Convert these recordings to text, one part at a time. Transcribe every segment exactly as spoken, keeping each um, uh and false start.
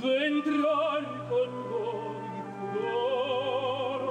Vendrai con noi, loro,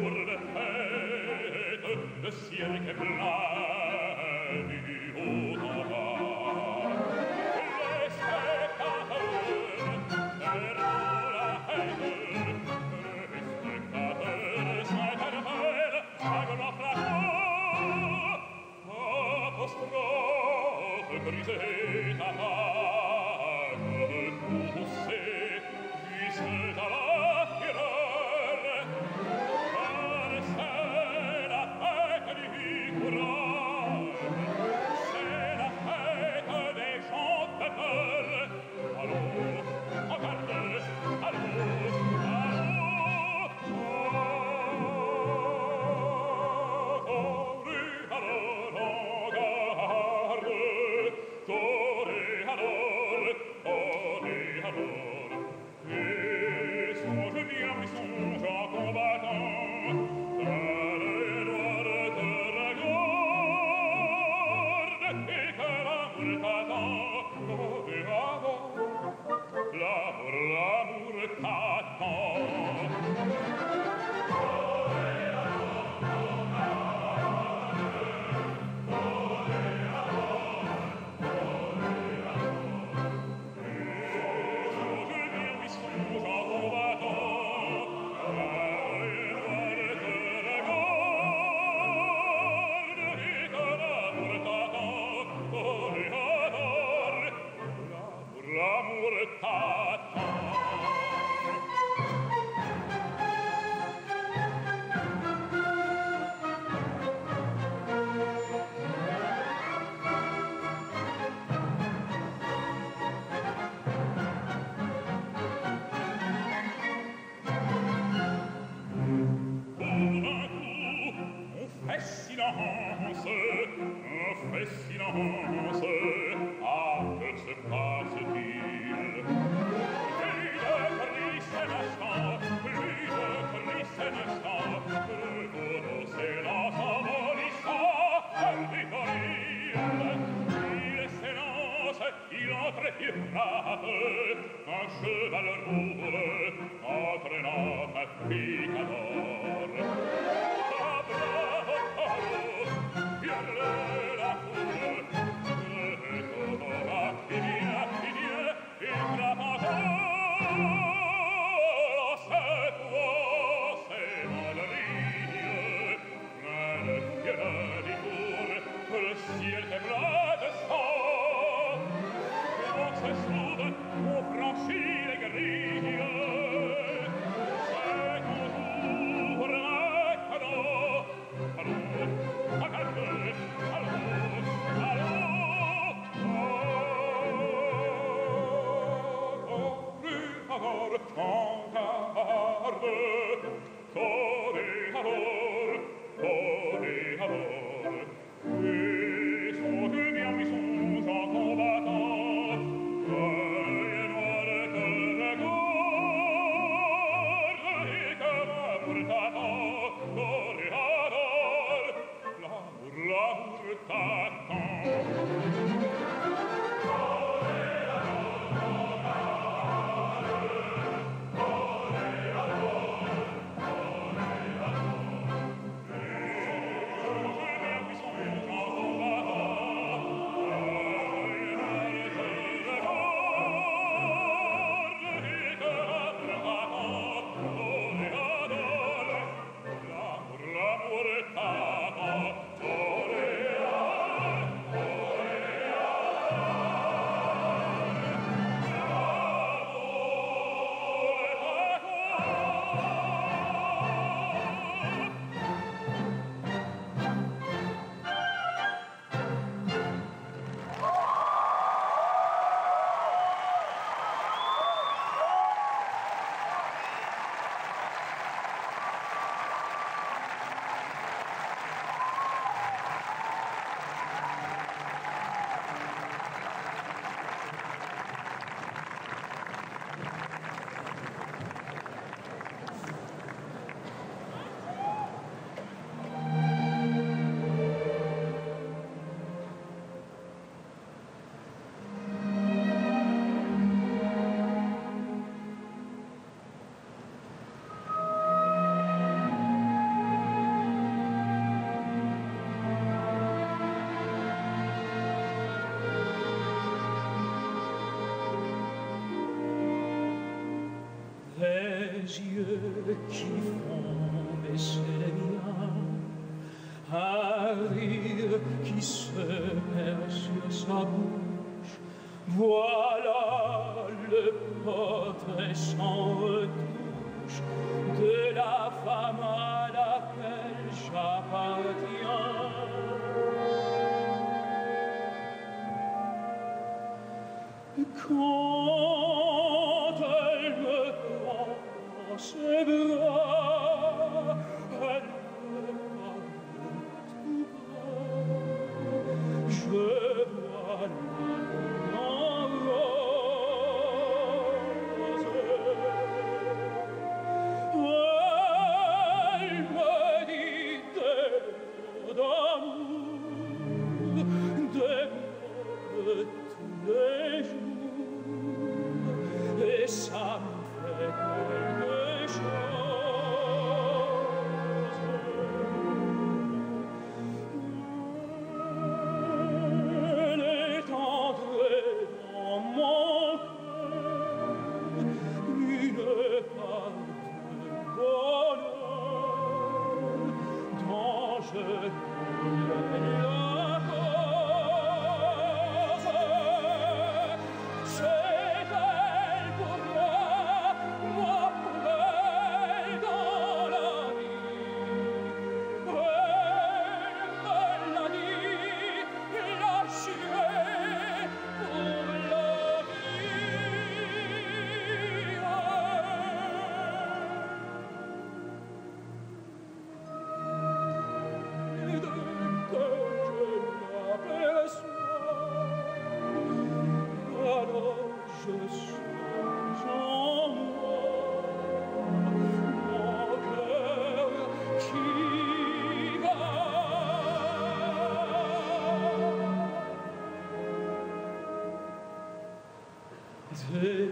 Ore, Des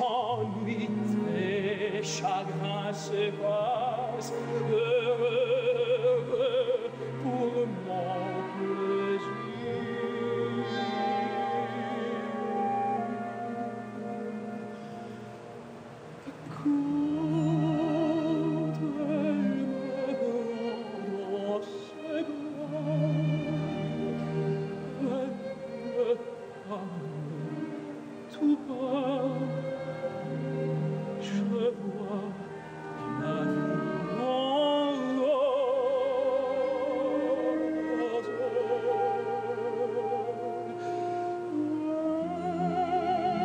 ennuis, des chagrins se passent, heureux pour mon plaisir. Quand elle me prend dans ses bras, elle me parle tout bas.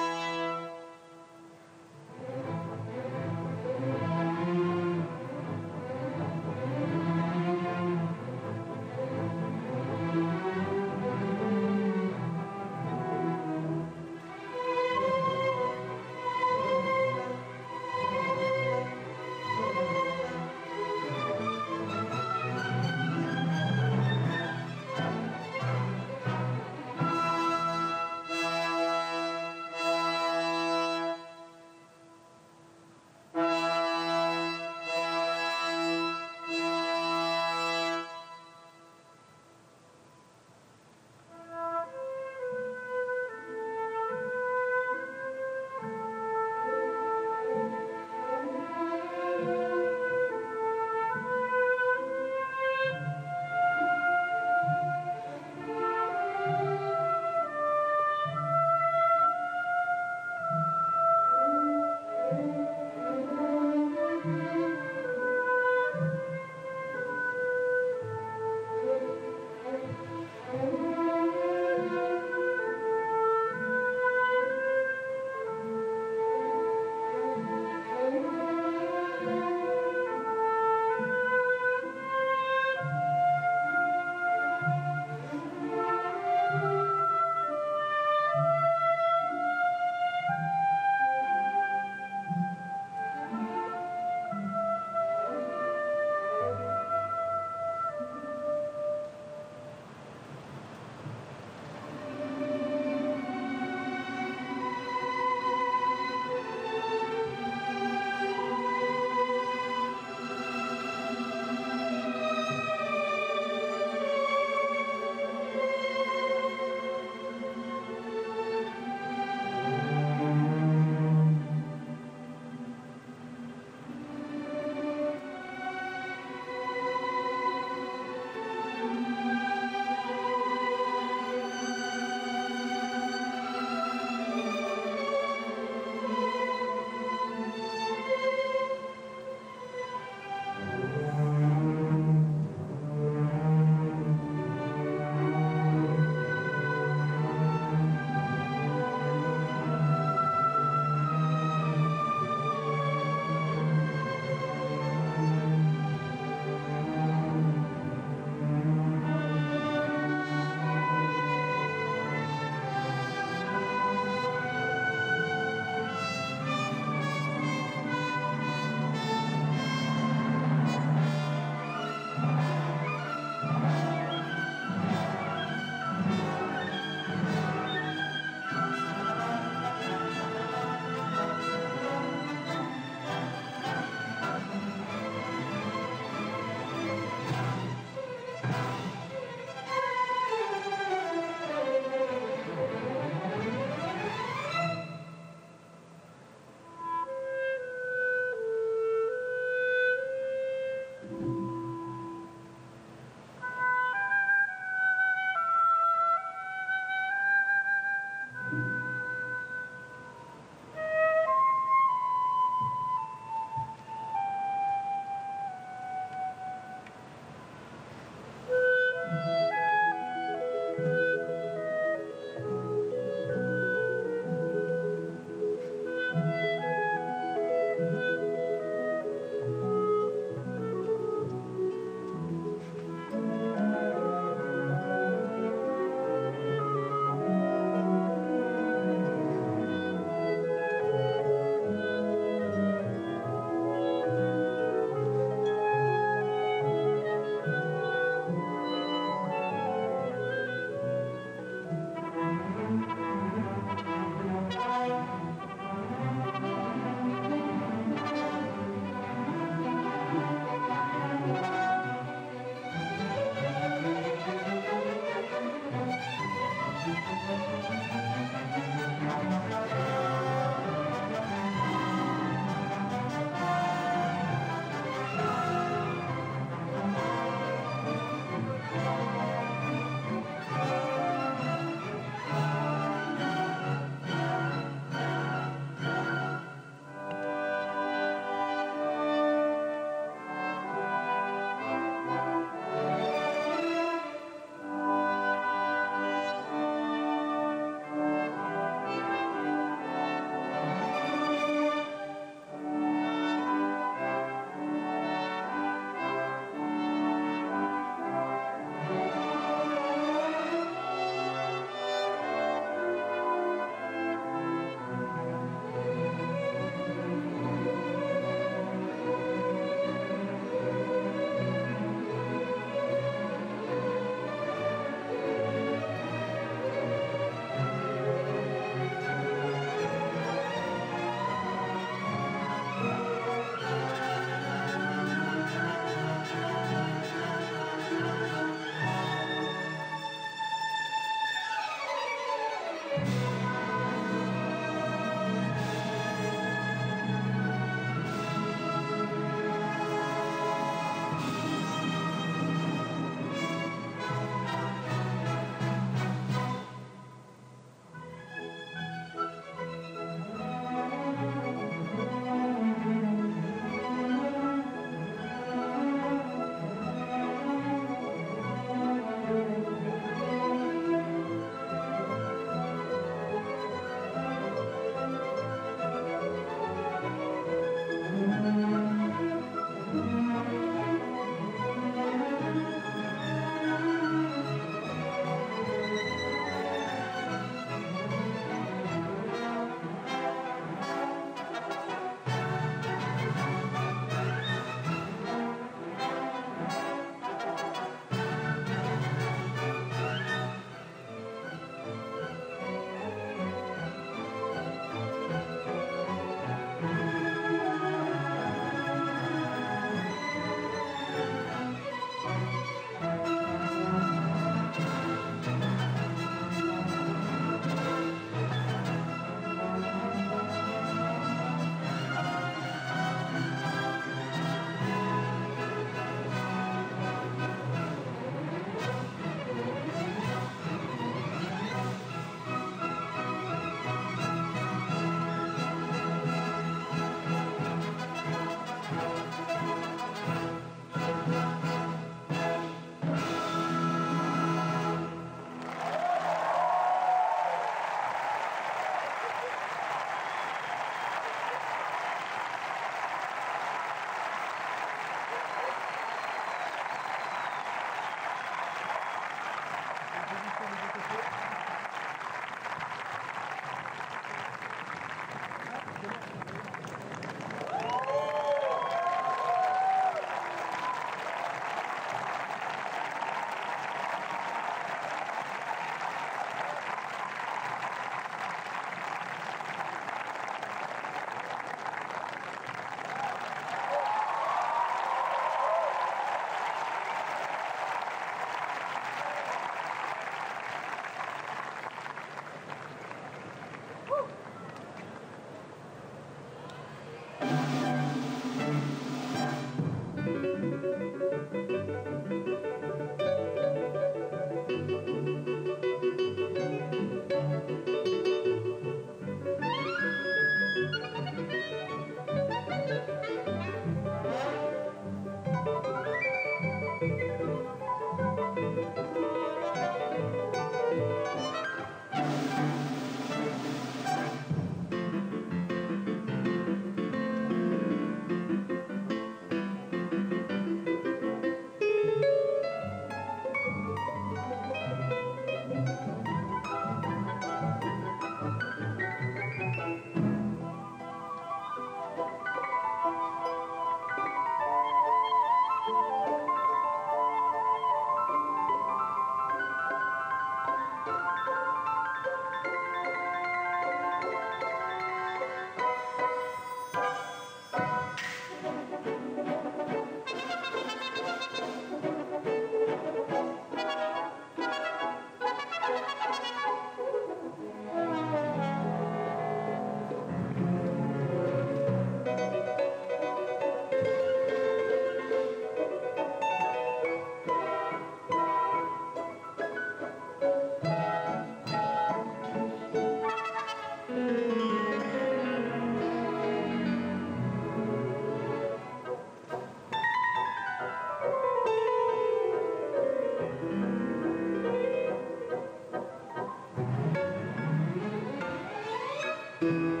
Thank you.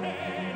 Hey!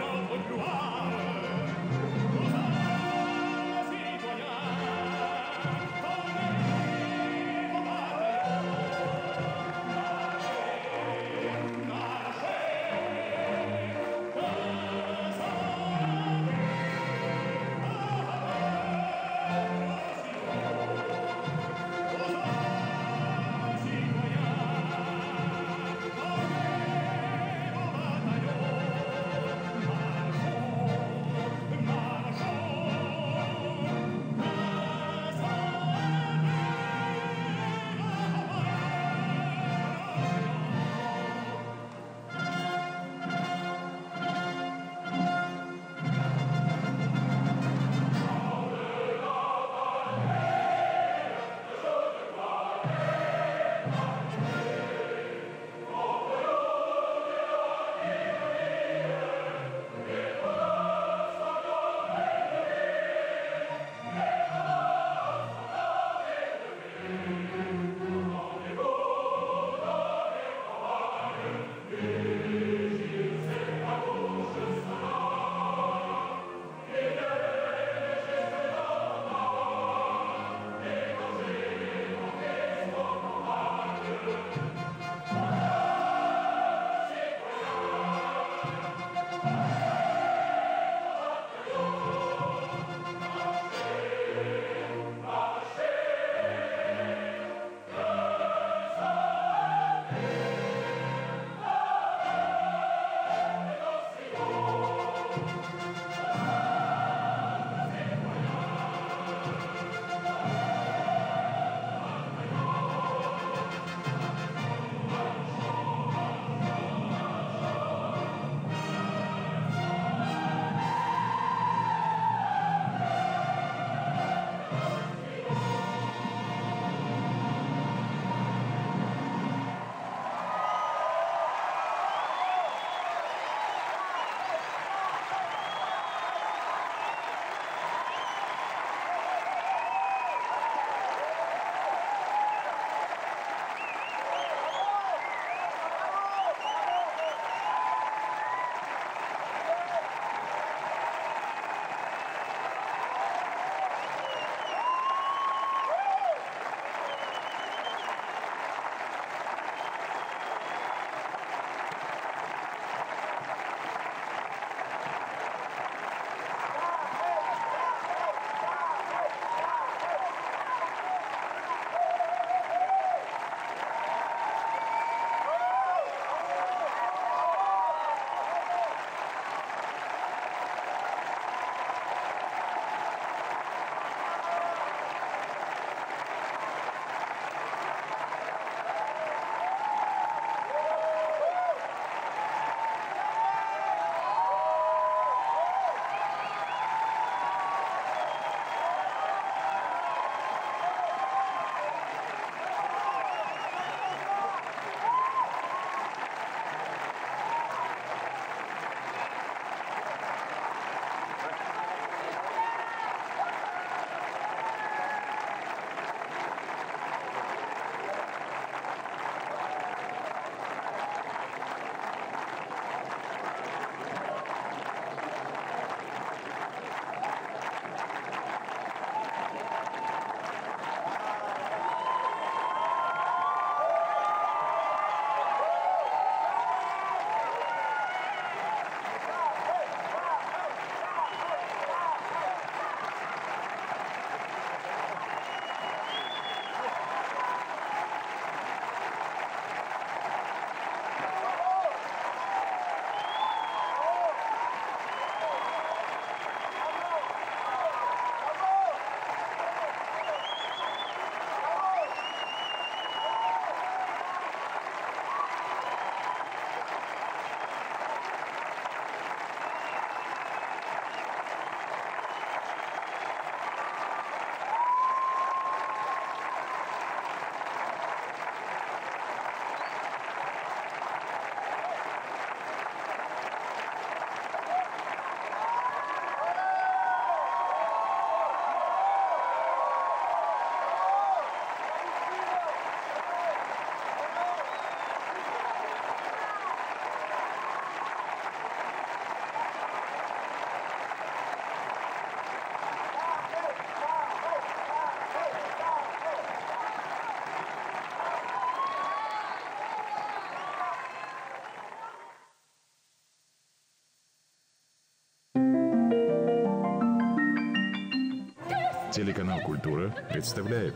Телеканал «Культура» представляет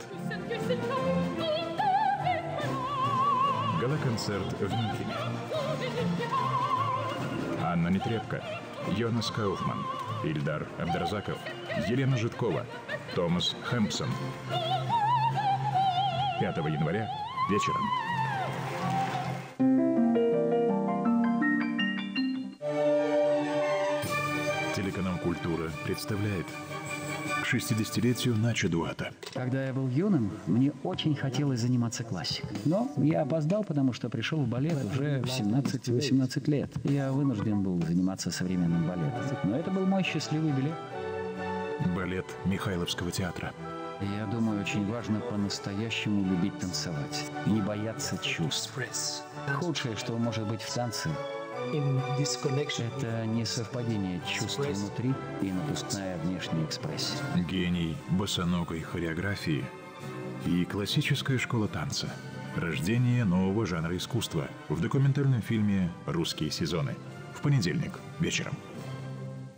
гала-концерт в Мюнхене. Анна Нетребко, Йонас Кауфман, Ильдар Абдерзаков, Елена Жидкова, Томас Хэмпсон. пятого января вечером. Телеканал «Культура» представляет шестидесятилетию Начи Дуата. Когда я был юным, мне очень хотелось заниматься классикой. Но я опоздал, потому что пришел в балет уже в семнадцать-восемнадцать лет. Я вынужден был заниматься современным балетом. Но это был мой счастливый билет. Балет Михайловского театра. Я думаю, очень важно по-настоящему любить танцевать, не бояться чувств. Худшее, что может быть в танце, это несовпадение чувств внутри и напускная внешняя экспрессия. Гений босоногой хореографии и классическая школа танца. Рождение нового жанра искусства в документальном фильме «Русские сезоны». В понедельник вечером.